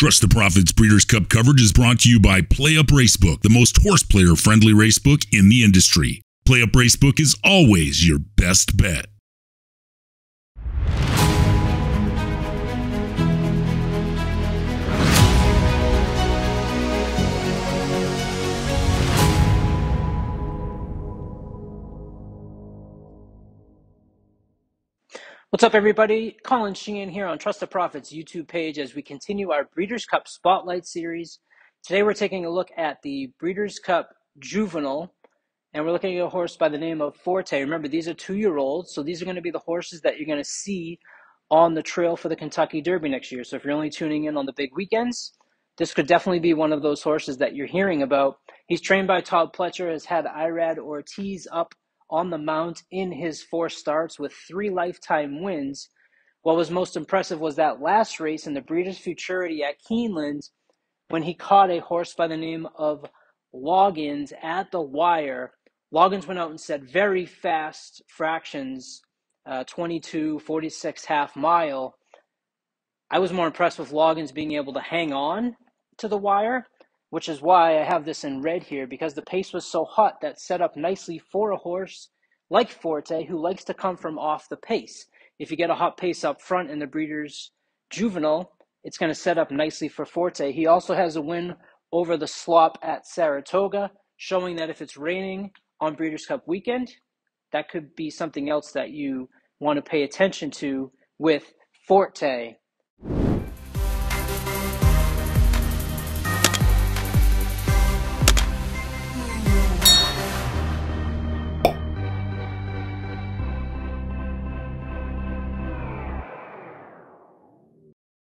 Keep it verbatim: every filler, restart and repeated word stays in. Trust the Prophets Breeders' Cup coverage is brought to you by PlayUp Racebook, the most horse-player-friendly racebook in the industry. PlayUp Racebook is always your best bet. What's up, everybody? Colin Sheehan here on Trust the Prophets YouTube page as we continue our Breeders' Cup Spotlight series. Today we're taking a look at the Breeders' Cup Juvenile, and we're looking at a horse by the name of Forte. Remember, these are two-year-olds, so these are going to be the horses that you're going to see on the trail for the Kentucky Derby next year. So if you're only tuning in on the big weekends, this could definitely be one of those horses that you're hearing about. He's trained by Todd Pletcher, has had Irad Ortiz up on the mount in his four starts with three lifetime wins. What was most impressive was that last race in the Breeders' Futurity at Keeneland when he caught a horse by the name of Loggins at the wire. Loggins went out and said very fast fractions, uh, twenty-two, forty-six, half mile. I was more impressed with Loggins being able to hang on to the wire, which is why I have this in red here, because the pace was so hot that set up nicely for a horse like Forte, who likes to come from off the pace. If you get a hot pace up front in the Breeders' Juvenile, it's going to set up nicely for Forte. He also has a win over the slop at Saratoga, showing that if it's raining on Breeders' Cup weekend, that could be something else that you want to pay attention to with Forte.